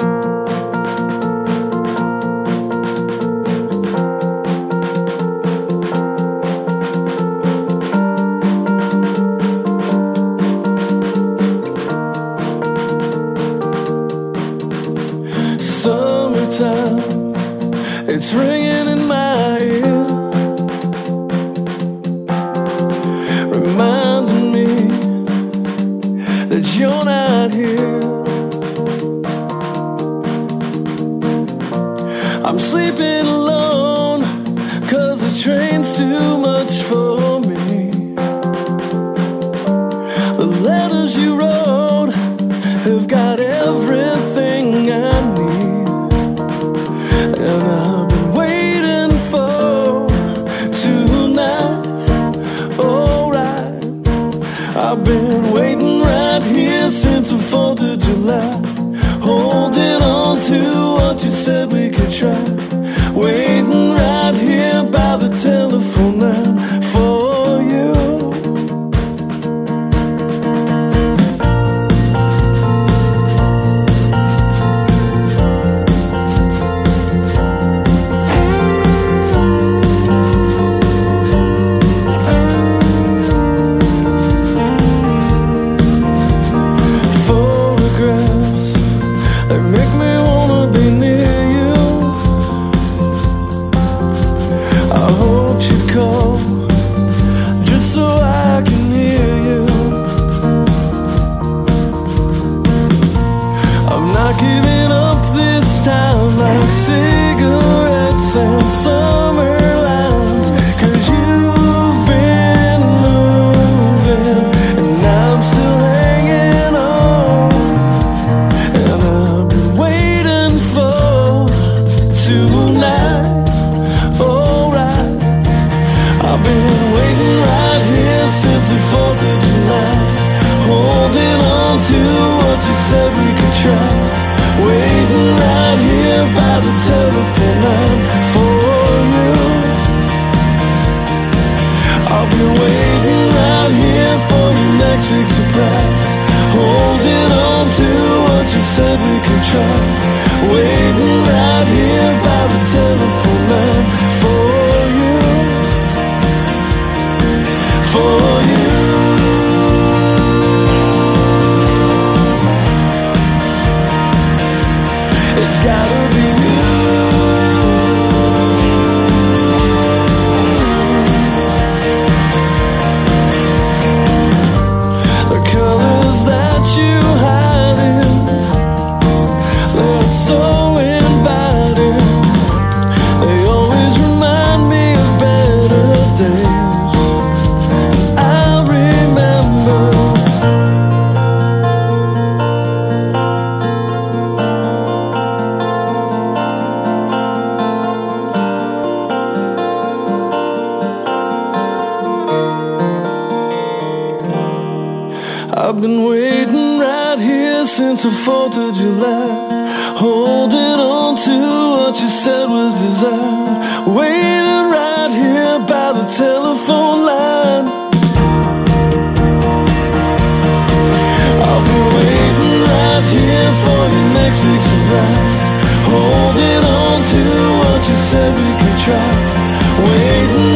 Summertime, it's ringing in my ear, reminding me that you're not here. I'm sleeping alone, 'cause the train's too much for me. The letters you wrote have got everything I need. And I've been waiting for tonight, alright. I've been waiting right here since the 4th of July, holding on to what you said we could try, waiting right here by the telephone line for you. Giving up this time, like cigarettes and summer lines, 'cause you've been moving and I'm still hanging on. And I've been waiting for tonight, alright. I've been waiting right here since the 4th of July, holding on to what you said we could try, waiting right here by the telephone line for you. I'll be waiting right here for your next big surprise, holding on to what you said we could try, waiting right here by the telephone line for you. For gotta be you. The colors that you hide in, they're so inviting. They always remind me of better days I remember. I've been waiting right here since the 4th of July, holding on to what you said was desire, waiting right here by the telephone line. I'll be waiting right here for your next big surprise, holding on to what you said we could try, waiting